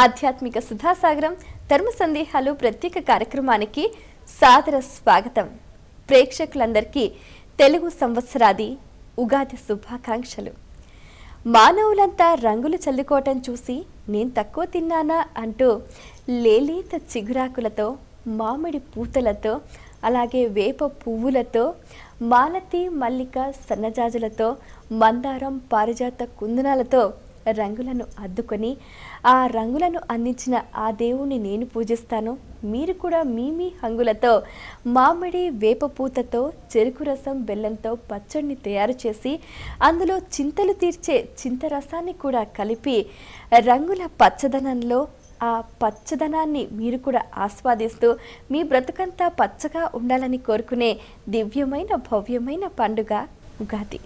ఆధ్యాత్మిక సుధాసాగరం ధర్మ సందేహాలు ప్రత్యేక కార్యక్రమానికి సాదర స్వాగతం. ప్రేక్షకులందరికీ తెలుగు సంవత్సరాది ఉగాది శుభాకాంక్షలు. మానవులంతా రంగులు చల్లుకోవటం చూసి నేను తక్కువ తిన్నానా అంటూ లేలీత చిగురాకులతో, మామిడి పూతలతో, అలాగే వేప పువ్వులతో, మాలతి మల్లిక సన్నజాజులతో, మందారం పారిజాత కుందనాలతో రంగులను అద్దుకొని ఆ రంగులను అందించిన ఆ దేవుణ్ణి నేను పూజిస్తాను. మీరు కూడా మీ హంగులతో మామిడి వేప పూతతో, చెరుకు రసం బెల్లంతో పచ్చడిని తయారు చేసి అందులో చింతలు తీర్చే చింతరసాన్ని కూడా కలిపి రంగుల పచ్చదనంలో ఆ పచ్చదనాన్ని మీరు కూడా ఆస్వాదిస్తూ మీ బ్రతుకంతా పచ్చగా ఉండాలని కోరుకునే దివ్యమైన భవ్యమైన పండుగ ఉగాది.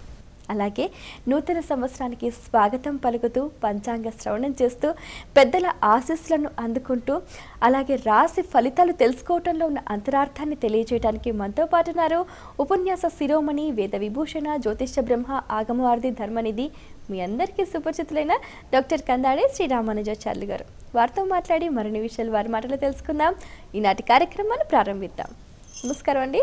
అలాగే నూతన సంవత్సరానికి స్వాగతం పలుకుతూ, పంచాంగ శ్రవణం చేస్తూ, పెద్దల ఆశీస్సులను అందుకుంటూ, అలాగే రాశి ఫలితాలు తెలుసుకోవటంలో ఉన్న అంతరార్థాన్ని తెలియజేయడానికి మనతో పాటున్నారు ఉపన్యాస శిరోమణి, వేద విభూషణ, జ్యోతిష్య బ్రహ్మ, ఆగమవార్ధి, ధర్మనిధి, మీ అందరికీ సుపరిచితులైన డాక్టర్ కందాడే శ్రీ రామానుజాచార్యులు గారు. వారితో మాట్లాడి మరిన్ని విషయాలు వారి మాటలు తెలుసుకుందాం. ఈనాటి కార్యక్రమాన్ని ప్రారంభిద్దాం. నమస్కారం అండి.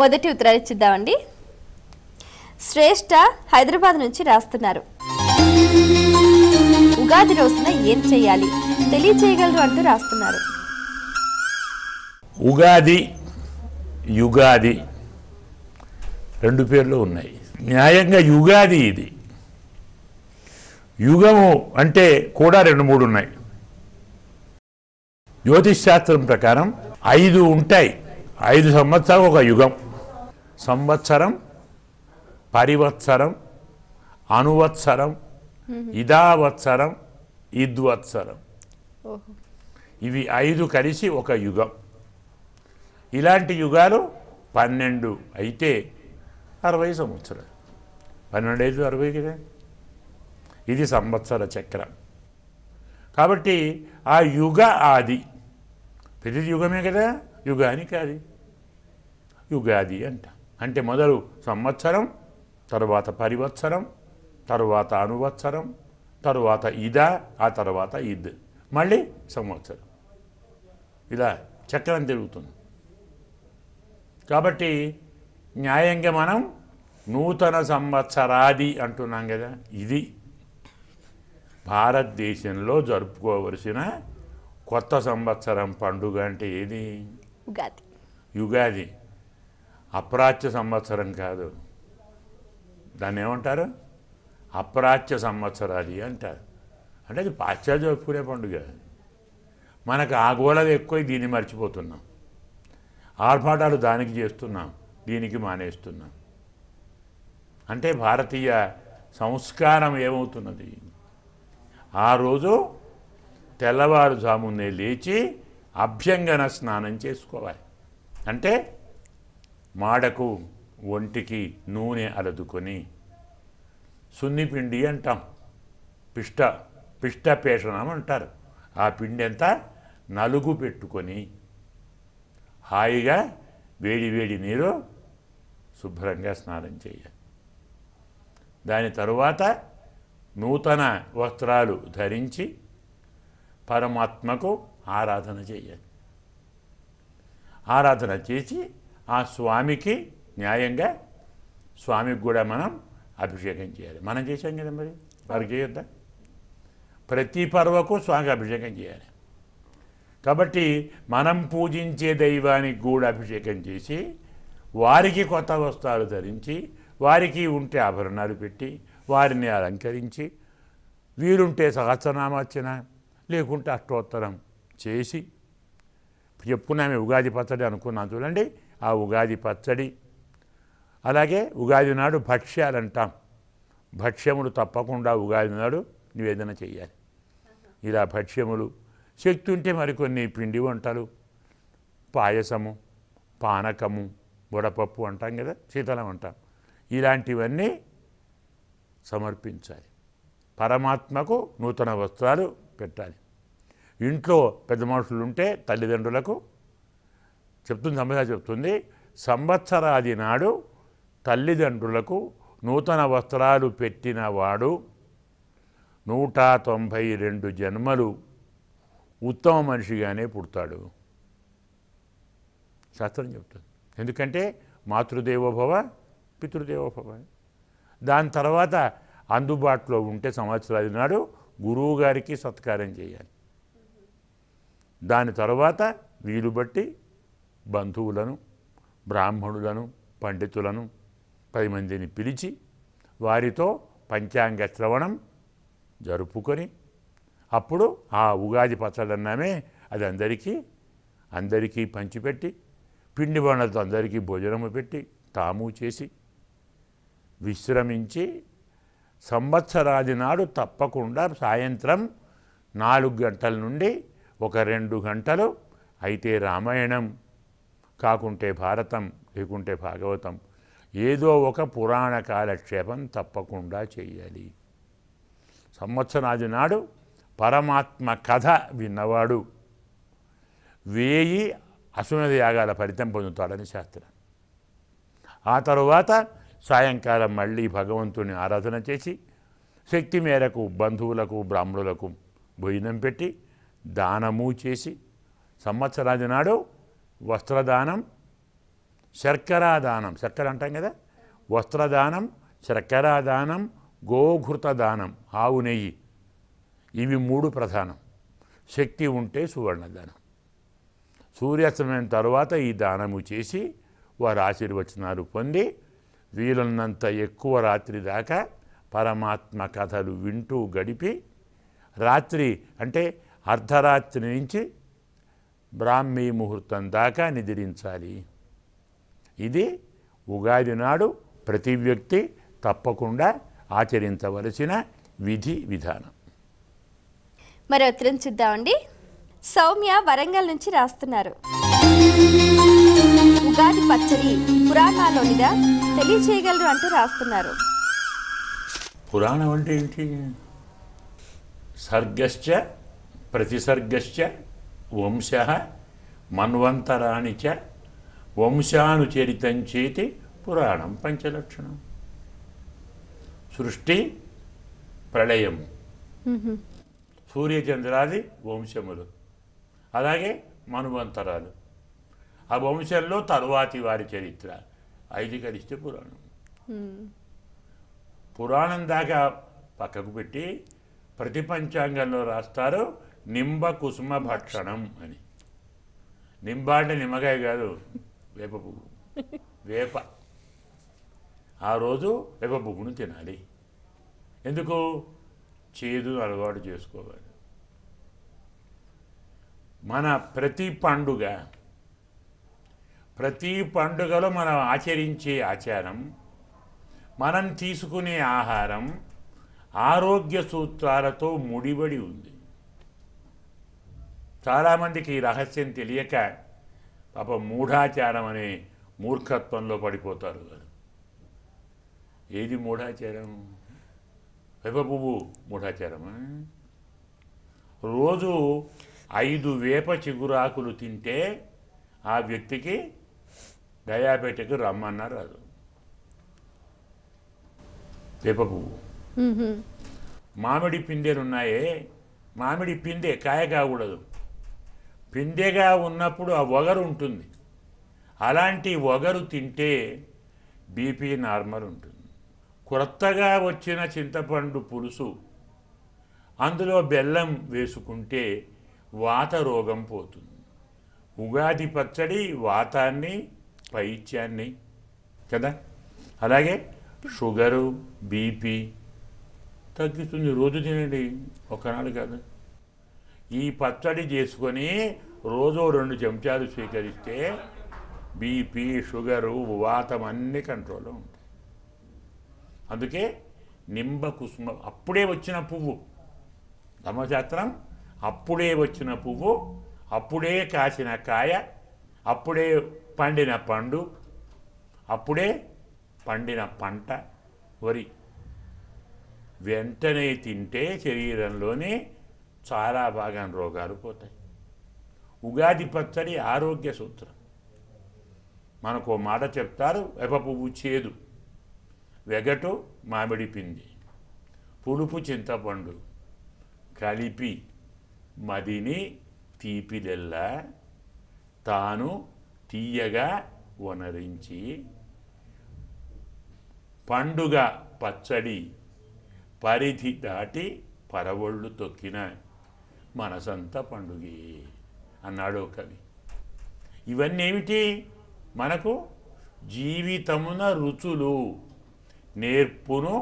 మొదటి ఉత్తరాలు ఇచ్చిద్దామండి. శ్రేష్ఠ హైదరాబాద్ నుంచి రాస్తున్నారు. ఉగాది రోజున ఏం చేయాలి తెలియచేయగలరు అంటూ రాస్తున్నారు. ఉగాది, యుగాది రెండు పేర్లు ఉన్నాయి. న్యాయంగా యుగాది ఇది. యుగము అంటే కూడా రెండు మూడు ఉన్నాయి. జ్యోతిష్ శాస్త్రం ప్రకారం 5 ఉంటాయి. 5 సంవత్సరాలు ఒక యుగం. సంవత్సరం, పరివత్సరం, అనువత్సరం, ఇదావత్సరం, ఇద్వత్సరం. ఇవి 5 కలిసి ఒక యుగం. ఇలాంటి యుగాలు 12 అయితే 60 సంవత్సరాలు. 12 × 5 = 60 కదా. ఇది సంవత్సర చక్రం. కాబట్టి ఆ యుగ ఆది ప్రతి యుగమే కదా. యుగానికి అది యుగాది అంట. అంటే మొదలు సంవత్సరం, తరువాత పరివత్సరం, తరువాత అనువత్సరం, తరువాత ఇదా, ఆ తర్వాత ఇద్, మళ్ళీ సంవత్సరం. ఇలా చక్రం తిరుగుతుంది. కాబట్టి న్యాయంగా మనం నూతన సంవత్సరాది అంటున్నాం కదా. ఇది భారతదేశంలో జరుపుకోవలసిన కొత్త సంవత్సరం పండుగ. అంటే ఏది? ఉగాది. యుగాది అప్రాచ్య సంవత్సరం కాదు. దాన్ని ఏమంటారు? అప్రాచ్య సంవత్సరాది అంటారు. అంటే అది పాశ్చాత్య జరుపుకునే పండుగ. మనకు ఆగోళలు ఎక్కువ, దీన్ని మర్చిపోతున్నాం. ఆర్భాటాలు దానికి చేస్తున్నాం, దీనికి మానేస్తున్నాం. అంటే భారతీయ సంస్కారం ఏమవుతున్నది? ఆ రోజు తెల్లవారుజామునే లేచి అభ్యంగన స్నానం చేసుకోవాలి. అంటే మాడకు ఒంటికి నూనె అలదుకొని, సున్నిపిండి అంటాం, పిష్టపేషణం అంటారు. ఆ పిండి అంతా నలుగు పెట్టుకొని హాయిగా వేడి వేడి నీరు శుభ్రంగా స్నానం చేయాలి. దాని తరువాత నూతన వస్త్రాలు ధరించి పరమాత్మకు ఆరాధన చేయాలి. ఆరాధన చేసి ఆ స్వామికి న్యాయంగా స్వామికి కూడా మనం అభిషేకం చేయాలి. మనం చేసాం కదా, మరి వారికి చేయొద్దా? ప్రతి పర్వకు స్వామికి అభిషేకం చేయాలి. కాబట్టి మనం పూజించే దైవానికి కూడా అభిషేకం చేసి, వారికి కొత్త వస్త్రాలు ధరించి, వారికి ఉంటే ఆభరణాలు పెట్టి, వారిని అలంకరించి, వీరుంటే సహస్రనామార్చన, లేకుంటే అష్టోత్తరం చేసి, చెప్పుకున్నామే ఉగాది పచ్చడి అనుకున్నాను చూడండి, ఆ ఉగాది పచ్చడి. అలాగే ఉగాది నాడు భక్ష్యాలు అంటాం. భక్ష్యములు తప్పకుండా ఉగాది నాడు నివేదన చేయాలి. ఇలా భక్ష్యములు, శక్తి ఉంటే మరికొన్ని పిండి వంటలు, పాయసము, పానకము, వడపప్పు అంటాం కదా, శీతలం అంటాం, ఇలాంటివన్నీ సమర్పించాలి. పరమాత్మకు నూతన వస్త్రాలు పెట్టాలి. ఇంట్లో పెద్ద మనుషులు ఉంటే తల్లిదండ్రులకు చెప్తుంది, సంవత్సరాది నాడు తల్లిదండ్రులకు నూతన వస్త్రాలు పెట్టినవాడు 192 జన్మలు ఉత్తమ మనిషిగానే పుడతాడు శాస్త్రం చెప్తుంది. ఎందుకంటే మాతృదేవోభవ పితృదేవోభవ. దాని తర్వాత అందుబాటులో ఉంటే సంవత్సరాది నాడు గురువు గారికి సత్కారం చేయాలి. దాని తర్వాత వీలు బట్టి బంధువులను, బ్రాహ్మణులను, పండితులను 10 మందిని పిలిచి వారితో పంచాంగ శ్రవణం జరుపుకొని అప్పుడు ఆ ఉగాది పచ్చడి అన్నామే అది అందరికీ పంచిపెట్టి, పిండి వంటలతో అందరికీ భోజనము పెట్టి తాము చేసి విశ్రమించి సంవత్సరాది నాడు తప్పకుండా సాయంత్రం 4 గంటల నుండి 1-2 గంటలు, అయితే రామాయణం కాకుంటే భారతం లేకుంటే భాగవతం, ఏదో ఒక పురాణ కాలక్షేపం తప్పకుండా చేయాలి. సంవత్సరాది నాడు పరమాత్మ కథ విన్నవాడు 1000 అశ్వమేధ యాగాల ఫలితం పొందుతాడని శాస్త్రం. ఆ తరువాత సాయంకాలం మళ్ళీ భగవంతుని ఆరాధన చేసి శక్తి మేరకు బంధువులకు, బ్రాహ్మణులకు భోజనం పెట్టి దానము చేసి సంవత్సరాది నాడు వస్త్రదానం, శర్కరాదానం, శర్కర అంటాం కదా, వస్త్రదానం, శర్కరాదానం, గోఘృత దానం, ఆవు నెయ్యి, ఇవి 3 ప్రధానం. శక్తి ఉంటే సువర్ణదానం. సూర్యాస్తమయం తర్వాత ఈ దానము చేసి వారు ఆశీర్వచనాలు పొంది వీలున్నంత ఎక్కువ రాత్రి దాకా పరమాత్మ కథలు వింటూ గడిపి రాత్రి అంటే అర్ధరాత్రి నుంచి బ్రాహ్మీ ముహూర్తం దాకా నిద్రించాలి. ఇది ఉగాది నాడు ప్రతి వ్యక్తి తప్పకుండా ఆచరించవలసిన విధి విధానం. మరో ఉత్తరం చూద్దామండి. సౌమ్య వరంగల్ నుంచి రాస్తున్నారు. ఉగాది పచ్చడి పురాణాలోనిదా, తెలియజేయగలరు అంటూ రాస్తున్నారు. పురాణం అంటే ఏంటి? సర్గశ్చ ప్రతిసర్గశ్చ వంశః మన్వంతరాణి చ వంశానుచరితం చేతి పురాణం పంచలక్షణం. సృష్టి, ప్రళయం, సూర్యచంద్రాది వంశములు, అలాగే మన్వంతరాలు, ఆ వంశంలో తరువాతి వారి చరిత్ర, 5 కలిస్తే పురాణం. పురాణం దాకా పక్కకు పెట్టి ప్రతి పంచాంగంలో రాస్తారు నింబ కుసుమ భక్షణం అని. నింబ అంటే నిమ్మకాయ కాదు, వేప పువ్వు. వేప ఆ రోజు వేప పువ్వును తినాలి. ఎందుకు? చేదు అలవాటు చేసుకోవాలి. మన ప్రతి పండుగలో మనం ఆచరించే ఆచారం, మనం తీసుకునే ఆహారం ఆరోగ్య సూత్రాలతో ముడిపడి ఉంది. చాలామందికి ఈ రహస్యం తెలియక పాప మూఢాచారం అనే మూర్ఖత్వంలో పడిపోతారు. ఏది మూఢాచారం? వేప పువ్వు మూఢాచారమా? రోజు 5 వేప చిగురాకులు తింటే ఆ వ్యక్తికి డయాబెటిక్ రమ్మన్నారు. రాదు. వేప పువ్వు. మామిడి పిందెలున్నాయే, మామిడి పిందె కాయ కాకూడదు. పిందెగా ఉన్నప్పుడు ఆ వగరు ఉంటుంది. అలాంటి వగరు తింటే బీపీ నార్మల్ ఉంటుంది. కొత్తగా వచ్చిన చింతపండు పులుసు అందులో బెల్లం వేసుకుంటే వాత రోగం పోతుంది. ఉగాది పచ్చడి వాతాన్ని, పైత్యాన్ని కదా, అలాగే షుగరు, బీపీ తగ్గిస్తుంది. రోజు తినండి, ఒకనాడు కాదు. ఈ పచ్చడి చేసుకొని రోజు 2 చెంచాలు స్వీకరిస్తే బీపీ, షుగరు, వాతం అన్నీ కంట్రోల్లో ఉంటాయి. అందుకే నింబ కుసుమ, అప్పుడే వచ్చిన పువ్వు, ధర్మశాస్త్రం అప్పుడే వచ్చిన పువ్వు, అప్పుడే కాసిన కాయ, అప్పుడే పండిన పండు, అప్పుడే పండిన పంట వరి, వెంటనే తింటే శరీరంలోని చాలా భాగం రోగాలు పోతాయి. ఉగాది పచ్చడి ఆరోగ్య సూత్రం. మనకు మాట చెప్తారు, వేప పువ్వు చేదు, వెగటు మామిడి పిండి, పులుపు చింతపండు కలిపి మదిని తీపిదెల్లా తాను తీయగా వనరించి పండుగ పచ్చడి పరిధి దాటి పరవళ్ళు తొక్కిన మనసంతా పండుగే అన్నాడు కవి. ఇవన్నీ ఏమిటి? మనకు జీవితమున రుచులు నేర్పును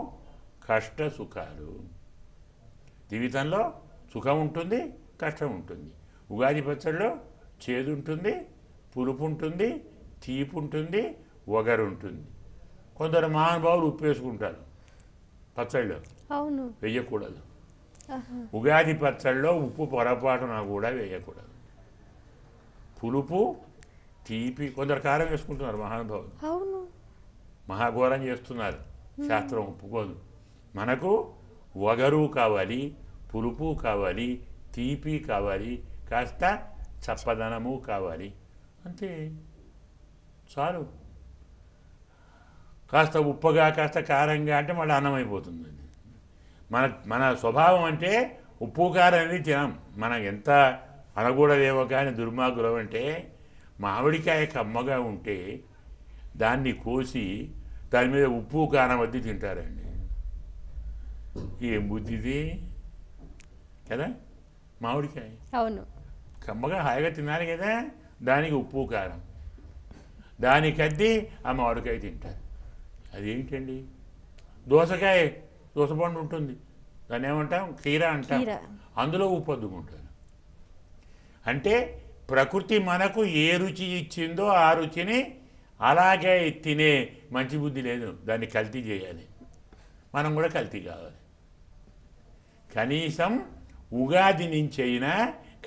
కష్ట సుఖాలు. జీవితంలో సుఖం ఉంటుంది, కష్టం ఉంటుంది. ఉగాది పచ్చడిలో చేదు ఉంటుంది, పులుపు ఉంటుంది, తీపు ఉంటుంది, ఒగరు ఉంటుంది. కొందరు మహానుభావులు ఉప్పు వేసుకుంటారు పచ్చడిలో, వేయకూడదు. ఉగాది పచ్చడిలో ఉప్పు పొరపాటున కూడా వేయకూడదు. పులుపు తీపి, కొందరు కారం వేసుకుంటున్నారు మహానుభావులు, మహాఘోరం చేస్తున్నారు, శాస్త్రం ఒప్పుకోదు. మనకు ఒగరు కావాలి, పులుపు కావాలి, తీపి కావాలి, కాస్త చప్పదనము కావాలి, అంతే చాలు. కాస్త ఉప్పగా కాస్త కారంగా అంటే మళ్ళీ అన్నం అయిపోతుంది. మన మన స్వభావం అంటే ఉప్పు కారం అనేది తినం. మనకు ఎంత అనకూడదేమో కానీ దుర్మార్గులం అంటే మామిడికాయ కమ్మగా ఉంటే దాన్ని కోసి దాని మీద ఉప్పు కారం అద్దీ తింటారండి. ఏం బుద్ధిది కదా. మామిడికాయ కమ్మగా హాయిగా తినాలి కదా, దానికి ఉప్పు కారం, దానికి అద్దీ ఆ మామిడికాయ తింటారు. అదేంటండి? దోసకాయ, దోసపండు ఉంటుంది, దాన్ని ఏమంటాం? కీర అంటాం. అందులో ఉప్పు అద్దుకుంటారు. అంటే ప్రకృతి మనకు ఏ రుచి ఇచ్చిందో ఆ రుచిని అలాగే తినే మంచి బుద్ధి లేదు, దాన్ని కల్తీ చేయాలి. మనం కూడా కల్తీ కావాలి. కనీసం ఉగాది నుంచి అయినా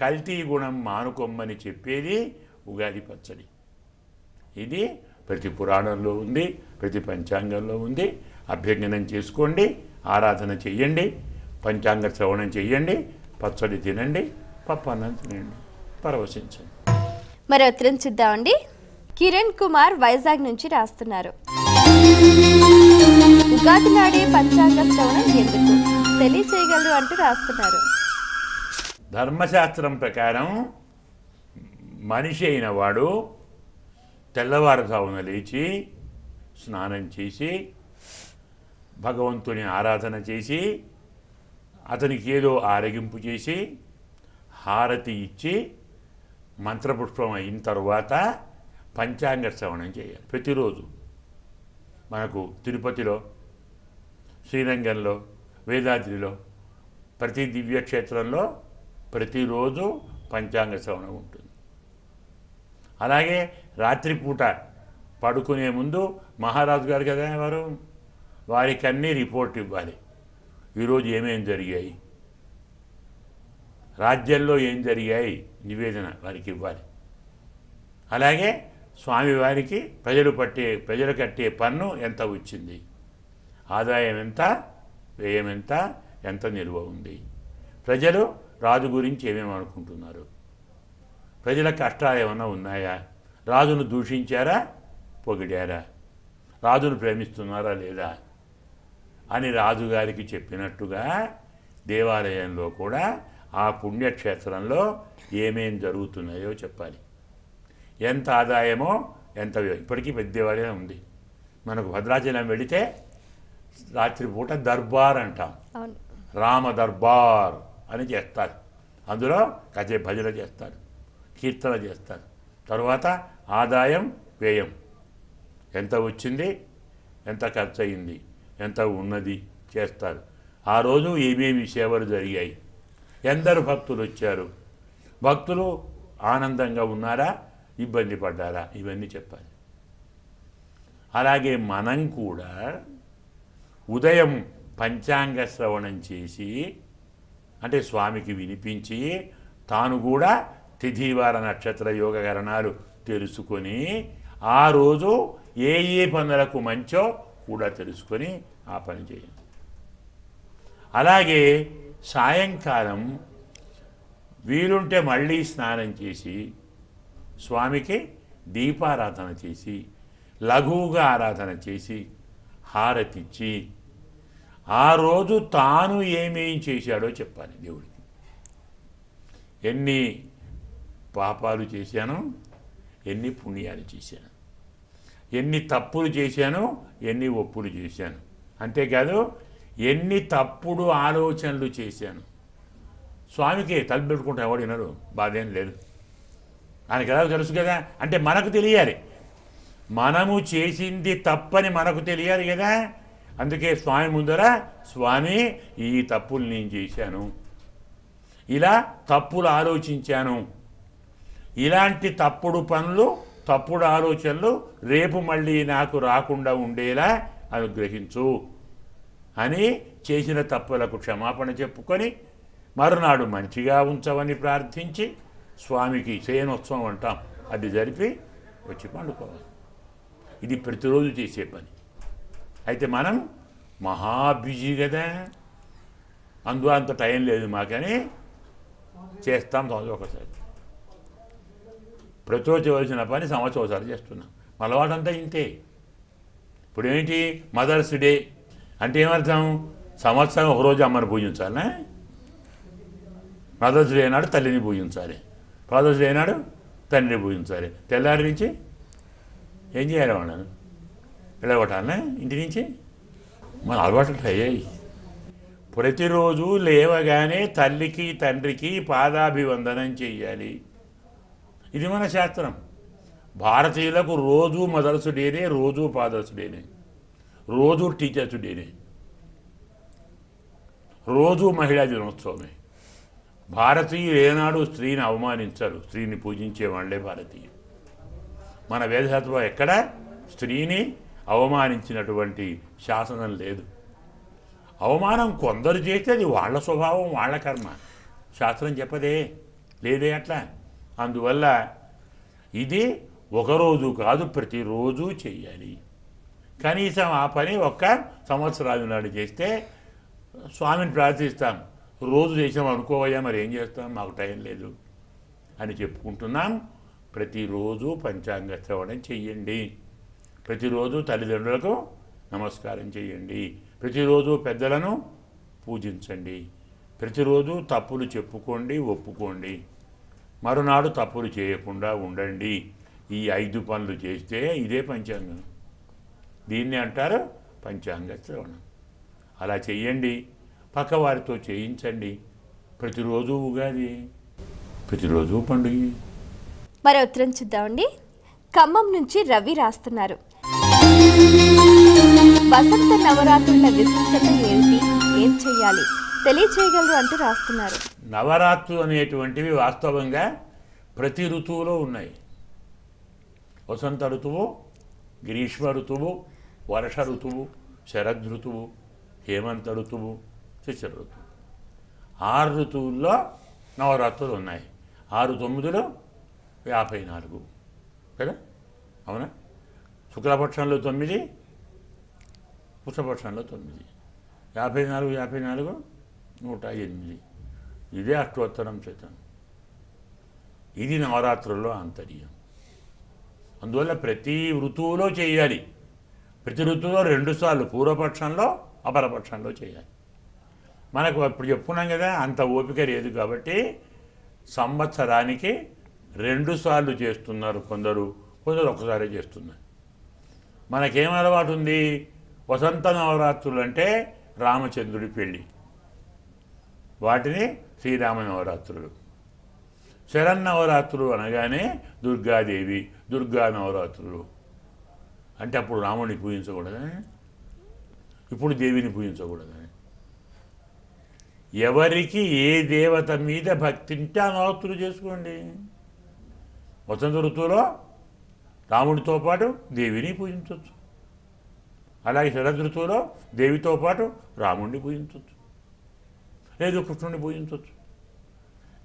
కల్తీ గుణం మానుకొమ్మని చెప్పేది ఉగాది పచ్చడి. ఇది ప్రతి పురాణంలో ఉంది, ప్రతి పంచాంగంలో ఉంది. అభ్యర్థనం చేసుకోండి, ఆరాధన చెయ్యండి, పంచాంగ శ్రవణం చెయ్యండి, పచ్చడి తినండి, పప్పు అన్నం తినండి, పరవశించండి. మరో ఉత్తరం చూద్దామండి. కిరణ్ కుమార్ వైజాగ్ నుంచి రాస్తున్నారు. ఉగాది నాడే పంచాంగ శ్రవణం ఎందుకు తెలియచేయగలరు అంటూ రాస్తున్నారు. ధర్మశాస్త్రం ప్రకారం మనిషి అయిన వాడు తెల్లవారుజామున లేచి స్నానం చేసి భగవంతుని ఆరాధన చేసి అతనికి ఏదో ఆరగింపు చేసి హారతి ఇచ్చి మంత్రపుష్పం అయిన తర్వాత పంచాంగ శ్రవణం చేయాలి ప్రతిరోజు. మనకు తిరుపతిలో, శ్రీరంగంలో, వేదాద్రిలో ప్రతి దివ్యక్షేత్రంలో ప్రతిరోజు పంచాంగ శ్రవణం ఉంటుంది. అలాగే రాత్రిపూట పడుకునే ముందు మహారాజు గారు కదా వారు, వారికి అన్నీ రిపోర్ట్ ఇవ్వాలి. ఈరోజు ఏమేమి జరిగాయి, రాజ్యంలో ఏం జరిగాయి, నివేదన వారికి ఇవ్వాలి. అలాగే స్వామివారికి ప్రజలు కట్టే పన్ను ఎంత వచ్చింది, ఆదాయం ఎంత, వ్యయం ఎంత, ఎంత నిల్వ ఉంది, ప్రజలు రాజు గురించి ఏమేమి అనుకుంటున్నారు, ప్రజల కష్టాలు ఏమైనా ఉన్నాయా, రాజును దూషించారా పొగిడారా, రాజును ప్రేమిస్తున్నారా లేదా అని రాజుగారికి చెప్పినట్టుగా దేవాలయంలో కూడా ఆ పుణ్యక్షేత్రంలో ఏమేం జరుగుతున్నాయో చెప్పాలి. ఎంత ఆదాయమో, ఎంత వ్యయం. ఇప్పటికీ పెద్ద దేవాలయం ఉంది. మనకు భద్రాచలం వెళితే రాత్రిపూట దర్బార్ అంటాం, రామ దర్బార్ అని చేస్తారు. అందులో కథే భజన చేస్తారు, కీర్తన చేస్తారు. తర్వాత ఆదాయం, వ్యయం, ఎంత వచ్చింది, ఎంత ఖర్చు అయింది, ఎంత ఉన్నది చేస్తారు. ఆ రోజు ఏమేమి సేవలు జరిగాయి, ఎందరు భక్తులు వచ్చారు, భక్తులు ఆనందంగా ఉన్నారా, ఇబ్బంది పడ్డారా, ఇవన్నీ చెప్పాలి. అలాగే మనం కూడా ఉదయం పంచాంగ శ్రవణం చేసి, అంటే స్వామికి వినిపించి, తాను కూడా తిథివార నక్షత్ర యోగ గణనాలు తెలుసుకొని ఆ రోజు ఏ ఏ పనులకు మంచో కూడా తెలుసుకొని ఆ పని చేయండి. అలాగే సాయంకాలం వీలుంటే మళ్ళీ స్నానం చేసి స్వామికి దీపారాధన చేసి, లఘువుగా ఆరాధన చేసి, హారతిచ్చి ఆ రోజు తాను ఏమేం చేశాడో చెప్పాలి దేవుడికి. ఎన్ని పాపాలు చేశాను, ఎన్ని పుణ్యాలు చేశాను, ఎన్ని తప్పులు చేశాను, ఎన్ని ఒప్పులు చేశాను, అంతేకాదు ఎన్ని తప్పుడు ఆలోచనలు చేశాను. స్వామికి తలపెట్టుకుంటే ఎవడు వినరు, బాధేం లేదు ఆయనకి ఎలా తెలుసు కదా. అంటే మనకు తెలియాలి మనము చేసింది తప్పని మనకు తెలియాలి కదా. అందుకే స్వామి ముందర స్వామి ఈ తప్పులు నేను చేశాను, ఇలా తప్పులు ఆలోచించాను, ఇలాంటి తప్పుడు పనులు తప్పుడు ఆలోచనలు రేపు మళ్ళీ నాకు రాకుండా ఉండేలా అనుగ్రహించు అని చేసిన తప్పులకు క్షమాపణ చెప్పుకొని మరునాడు మంచిగా ఉంచవని ప్రార్థించి స్వామికి శయనోత్సవం అంటాం అది జరిపి వచ్చి పండుకోవాలి. ఇది ప్రతిరోజు చేసే పని. అయితే మనం మహా బిజీ కదా, అందులో అంత టైం లేదు మాకని చేస్తాం. సంవత్సరం ఒకసారి ప్రతిరోజు చేయవలసిన పని సంవత్సరం ఒకసారి చేస్తున్నాం. అలవాటంతా ఇంతే. ఇప్పుడు ఏంటి మదర్స్ డే అంటే ఏమర్థం, సంవత్సరం ఒకరోజు అమ్మని పూజించాలనా? మదర్స్ డే నాడు తల్లిని పూజించాలి, ఫాదర్స్ డే నాడు తండ్రిని పూజించాలి. తెల్లారి నుంచి ఏం చేయాలి వాళ్ళను వెళ్ళగొట్టాలనా ఇంటి నుంచి? మన అలవాట్లు అయ్యాయి. ప్రతిరోజు లేవగానే తల్లికి తండ్రికి పాదాభివందనం చెయ్యాలి. ఇది మన శాస్త్రం. భారతీయులకు రోజు మదర్స్ డేనే, రోజు ఫాదర్స్ డేనే, రోజు టీచర్స్ డేనే, రోజు మహిళా దినోత్సవమే. భారతీయులు ఏనాడు స్త్రీని అవమానించరు, స్త్రీని పూజించే వాళ్ళే భారతీయులు. మన వేదశాస్త్రంలో ఎక్కడ స్త్రీని అవమానించినటువంటి శాసనం లేదు. అవమానం కొందరు చేస్తే అది వాళ్ళ స్వభావం, వాళ్ళ కర్మ, శాస్త్రం చెప్పదే లేదే అట్లా. అందువల్ల ఇది ఒకరోజు కాదు, ప్రతిరోజు చెయ్యాలి. కనీసం ఆ పని ఒక్క సంవత్సరాలు నాడు చేస్తే స్వామిని ప్రార్థిస్తాం. రోజు చేసాం అనుకోవయ్యా మరి ఏం చేస్తాం, మాకు టైం లేదు అని చెప్పుకుంటున్నాం. ప్రతిరోజు పంచాంగ శ్రవణం చెయ్యండి, ప్రతిరోజు తల్లిదండ్రులకు నమస్కారం చేయండి, ప్రతిరోజు పెద్దలను పూజించండి, ప్రతిరోజు తప్పులు చెప్పుకోండి, ఒప్పుకోండి, మరునాడు తప్పులు చేయకుండా ఉండండి. ఈ 5 పనులు చేస్తే ఇదే పంచాంగం. దీన్ని అంటారు పంచాంగ శ్రవణం. అలా చెయ్యండి, పక్కవారితో చేయించండి. ప్రతిరోజు ఉగాది, ప్రతిరోజు పండుగ. మరో ఉత్తరం చూద్దామండి. ఖమ్మం నుంచి రవి రాస్తున్నారు. వసంత నవరాత్రుల విశిష్టత ఏంటి, ఏం చేయాలి, తెలియచేయగలరు అంటూ రాస్తున్నారు. నవరాత్రులు అనేటువంటివి వాస్తవంగా ప్రతి ఋతువులో ఉన్నాయి. వసంత ఋతువు, గ్రీష్మ ఋతువు, వర్ష ఋతువు, శరద్ ఋతువు, హేమంత ఋతువు, శిశిర ఋతువు. 6 ఋతువుల్లో నవరాత్రులు ఉన్నాయి. 6, 9, 54 కదా, అవునా? శుక్లపక్షంలో 9, పుష్పపక్షంలో 9, 54, 108. ఇదే అష్టోత్తరం శతం. ఇది నవరాత్రుల్లో అంతర్యం. అందువల్ల ప్రతి ఋతువులో చేయాలి. ప్రతి ఋతువులో 2 సార్లు, పూర్వపక్షంలో అపరపక్షంలో చేయాలి. మనకు ఇప్పుడు చెప్పుకున్నాం కదా, అంత ఓపిక లేదు కాబట్టి సంవత్సరానికి 2 సార్లు చేస్తున్నారు కొందరు, కొందరు ఒక్కసారే చేస్తున్నారు. మనకేం అలవాటు ఉంది, వసంత నవరాత్రులు అంటే రామచంద్రుడి పెళ్ళి, వాటిని శ్రీరామ నవరాత్రులు. శరన్నవరాత్రులు అనగానే దుర్గాదేవి, దుర్గా నవరాత్రులు. అంటే అప్పుడు రాముడిని పూజించకూడదా, ఇప్పుడు దేవిని పూజించకూడదా? ఎవరికి ఏ దేవత మీద భక్తి ఉంటే ఆ నవరాత్రులు చేసుకోండి. వసంత ఋతువులో రాముడితో పాటు దేవిని పూజించవచ్చు, అలాగే శరద్ ఋతువులో దేవితో పాటు రాముడిని పూజించవచ్చు, లేదు కృష్ణుడిని పూజించవచ్చు.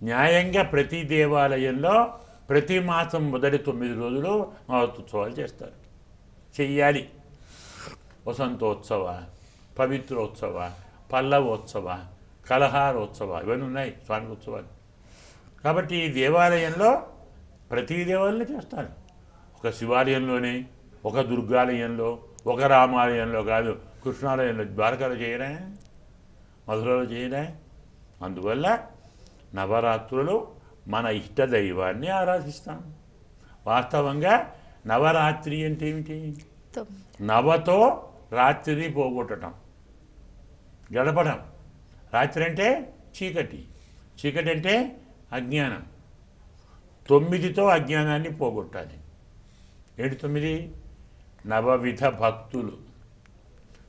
న్యాయంగా ప్రతి దేవాలయంలో ప్రతి మాసం మొదటి 9 రోజులు నవరాత్రోత్సవాలు చేస్తారు, చెయ్యాలి. వసంతోత్సవ, పవిత్రోత్సవ, పల్లవోత్సవ, కలహారోత్సవ, ఇవన్నీ ఉన్నాయి స్వామి ఉత్సవాలు. కాబట్టి ఈ దేవాలయంలో ప్రతి దేవాలయంలో చేస్తారు. ఒక శివాలయంలోనే, ఒక దుర్గాలయంలో, ఒక రామాలయంలో కాదు, కృష్ణాలయంలో, ద్వారకాలో చేయరా, మధురలో చేయరా. అందువల్ల నవరాత్రులు మన ఇష్టదైవాన్ని ఆరాధిస్తాం. వాస్తవంగా నవరాత్రి అంటే ఏమిటి? నవతో రాత్రిని పోగొట్టడం, గడపడం. రాత్రి అంటే చీకటి, చీకటి అంటే అజ్ఞానం. తొమ్మిదితో అజ్ఞానాన్ని పోగొట్టాలి. ఏంటి తొమ్మిది? నవవిధ భక్తులు,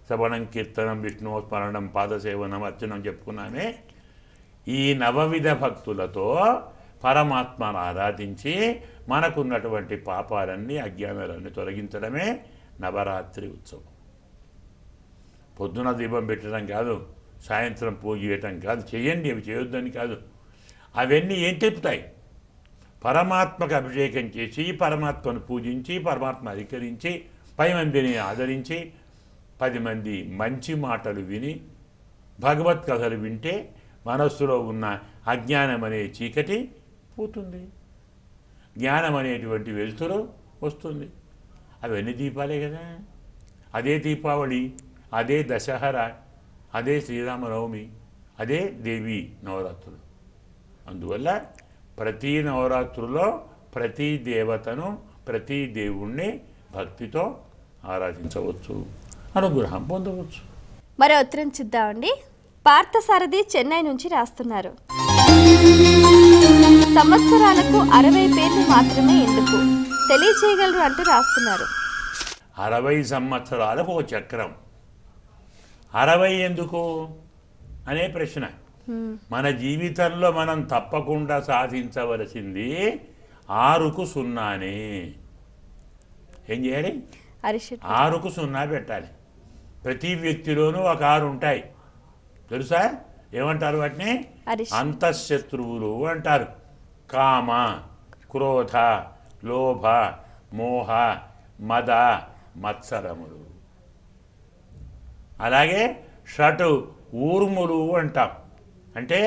శ్రవణం, కీర్తనం, విష్ణు స్మరణం, పాదసేవనం, అర్చనం చెప్పుకున్నామే. ఈ నవవిధ భక్తులతో పరమాత్మను ఆరాధించి మనకున్నటువంటి పాపాలన్నీ, అజ్ఞానాలన్నీ తొలగించడమే నవరాత్రి ఉత్సవం. పొద్దున దీపం పెట్టడం కాదు, సాయంత్రం పూజ చేయటం కాదు. చేయండి, అవి చేయొద్దని కాదు. అవన్నీ ఏం చెప్తాయి? పరమాత్మకు అభిషేకం చేసి, పరమాత్మను పూజించి, పరమాత్మ అధికరించి, 10 మందిని ఆదరించి, 10 మంది మంచి మాటలు విని, భగవత్ కథలు వింటే మనస్సులో ఉన్న అజ్ఞానం అనే చీకటి పోతుంది, జ్ఞానం అనేటువంటి వెలుతురు వస్తుంది. అవన్నీ దీపాలే కదా. అదే దీపావళి, అదే దశహరా, అదే శ్రీరామనవమి, అదే దేవి నవరాత్రులు. అందువల్ల ప్రతి నవరాత్రుల్లో ప్రతి దేవతను, ప్రతి దేవుణ్ణి భక్తితో ఆరాధించవచ్చు, అనుగ్రహం పొందవచ్చు. మరో ఉత్తరం చూద్దామండి. పార్థసారథి చెన్నై నుంచి రాస్తున్నారు. సంవత్సరాలకు 60 పేర్లు మాత్రమే ఎందుకు తెలియచేయగలరు అంటూ రాస్తున్నారు. 60 సంవత్సరాలకు ఒక చక్రం, 60 ఎందుకు అనే ప్రశ్న. మన జీవితంలో మనం తప్పకుండా సాధించవలసింది 6కు 0నే. ఏం చేయాలి? 6కు 0 పెట్టాలి. ప్రతి వ్యక్తిలోనూ ఒక 6 ఉంటాయి, తెలుసా? ఏమంటారు వాటిని? అంతఃశత్రువులు అంటారు. కామ, క్రోధ, లోభ, మోహ, మద, మత్సరములు. అలాగే 6 ఊర్ములు అంటాం. అంటే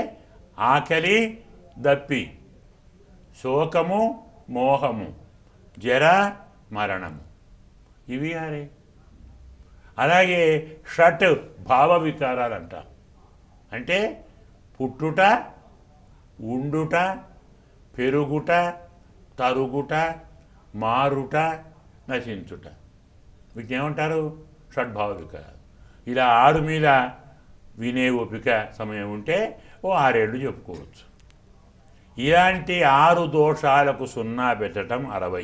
ఆకలి, దప్పి, శోకము, మోహము, జర, మరణము. ఇవి 6. అలాగే 7 భావ వికారాలు అంటాం. అంటే పుట్టుట, ఉండుట, పెరుగుట, తరుగుట, మారుట, నశించుట. వీటిని ఏమంటారు? 7 భావ వికారాలు. ఇలా 6 మీద వినే ఓపిక, సమయం ఉంటే ఓ 6 ఏళ్ళు చెప్పుకోవచ్చు. ఇలాంటి 6 దోషాలకు 0 పెట్టడం 60.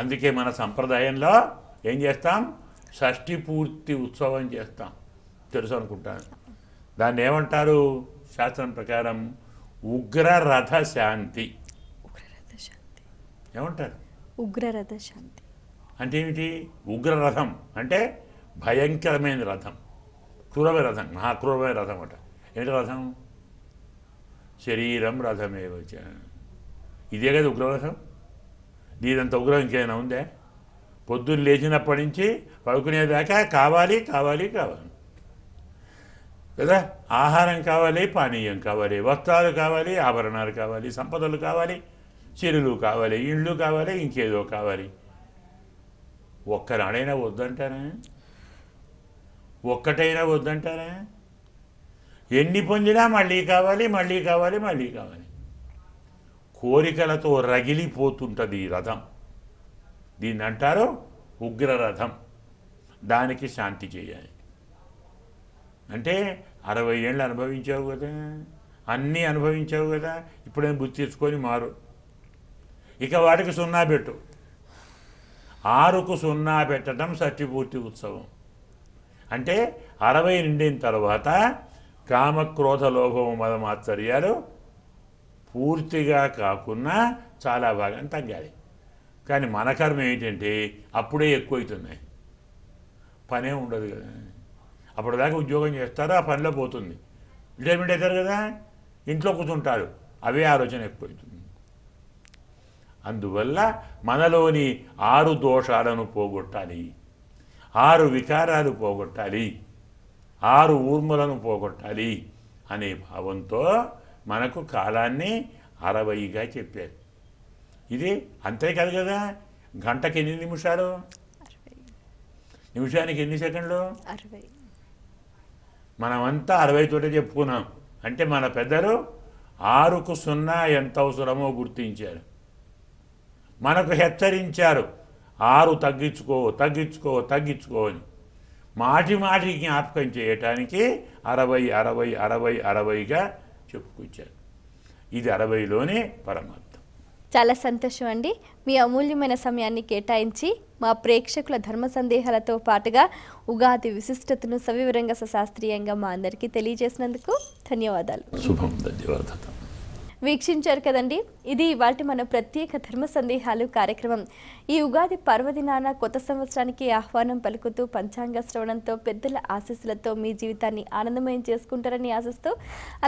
అందుకే మన సంప్రదాయంలో ఏం చేస్తాం? షష్ఠి పూర్తి ఉత్సవం చేస్తాం, తెలుసు అనుకుంటాను. దాన్ని ఏమంటారు శాస్త్రం ప్రకారం? ఉగ్రరథ శాంతి. ఏమంటారు? ఉగ్రరథ శాంతి అంటే ఏమిటి? ఉగ్రరథం అంటే భయంకరమైన రథం, క్రూరమైన రథం, మహాక్రూరమైన రథం అట. ఏంటి రథం? శరీరం రథమేవచ. ఇదే కదా ఉగ్రరథం. దీనంత ఉగ్రం ఇంకేమైనా ఉందే? పొద్దున్న లేచినప్పటి నుంచి పడుకునేదాకా కావాలి, కావాలి, కావాలి కదా. ఆహారం కావాలి, పానీయం కావాలి, వస్త్రాలు కావాలి, ఆభరణాలు కావాలి, సంపదలు కావాలి, చెరువులు కావాలి, ఇండ్లు కావాలి, ఇంకేదో కావాలి. ఒక్కనాడైనా వద్దంటారా? ఒక్కటైనా వద్దంటారా? ఎన్ని పొందినా మళ్ళీ కావాలి, మళ్ళీ కావాలి, మళ్ళీ కావాలి. కోరికలతో రగిలిపోతుంటుంది ఈ రథం. దీన్ని అంటారు ఉగ్రరథం. దానికి శాంతి చేయాలి. అంటే 60 ఏళ్ళు అనుభవించావు కదా, అన్నీ అనుభవించావు కదా, ఇప్పుడేం గుర్తు తెచ్చుకొని మారు. ఇక వాటికి 0 పెట్టు. 6కు 0 పెట్టడం షష్ఠి పూర్తి ఉత్సవం. అంటే 60 నిండిన తర్వాత కామక్రోధ లోభము మద మాత్సర్యాలు పూర్తిగా కాకుండా చాలా భాగం తగ్గాలి. కానీ మన కర్మ ఏంటంటే అప్పుడే ఎక్కువ అవుతున్నాయి, పనే ఉండదు కదా. అప్పటిదాకా ఉద్యోగం చేస్తారు, ఆ పనిలో పోతుంది. రిటైర్మెంట్ అవుతారు కదా, ఇంట్లో కూర్చుంటారు, అవే ఆలోచన ఎక్కువ అవుతుంది. అందువల్ల మనలోని 6 దోషాలను పోగొట్టాలి, 6 వికారాలు పోగొట్టాలి, 6 ఊర్ములను పోగొట్టాలి అనే భావంతో మనకు కాలాన్ని 60గా చెప్పారు. ఇది అంతేకాదు కదా, గంటకి ఎన్ని నిమిషాలు? నిమిషానికి ఎన్ని సెకండ్లు? 60. మనమంతా 60తోటే చెప్పుకున్నాం. అంటే మన పెద్దలు 6కు 0 ఎంత అవసరమో గుర్తించారు, మనకు హెచ్చరించారు. 6 తగ్గించుకో అని మాటికి జ్ఞాపకం చేయటానికి 60 60 60 60గా చెప్పుకొచ్చారు. ఇది 60లోనే పరమాత్మ. చాలా సంతోషం అండి, మీ అమూల్యమైన సమయాన్ని కేటాయించి మా ప్రేక్షకుల ధర్మ సందేహాలతో పాటుగా ఉగాది విశిష్టతను సవివరంగా శాస్త్రీయంగా మా అందరికీ తెలియజేసినందుకు ధన్యవాదాలు. శుభం, ధన్యవాదాలు. వీక్షించారు కదండి, ఇది ఇవాటి మన ప్రత్యేక ధర్మ సందేహాలు కార్యక్రమం. ఈ ఉగాది పర్వదినాన కొత్త సంవత్సరానికి ఆహ్వానం పలుకుతూ పంచాంగ శ్రవణంతో పెద్దల ఆశీస్సులతో మీ జీవితాన్ని ఆనందమయం చేసుకుంటారని ఆశిస్తూ,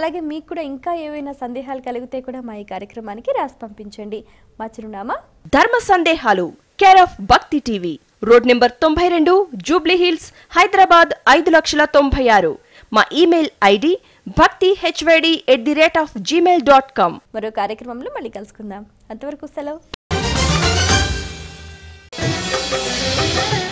అలాగే మీకు కూడా ఇంకా ఏవైనా సందేహాలు కలిగితే కూడా మా ఈ కార్యక్రమానికి రాసి పంపించండి. మా చిరునామా ధర్మ సందేహాలు, care of Bhakti TV, road number 92, Jubilee Hills, Hyderabad 5,96,000. మా ఇమెయిల్ ఐడి bhakti@gmail.com. మరో కార్యక్రమంలో మళ్ళీ కలుసుకుందాం. అంతవరకు సెలవు.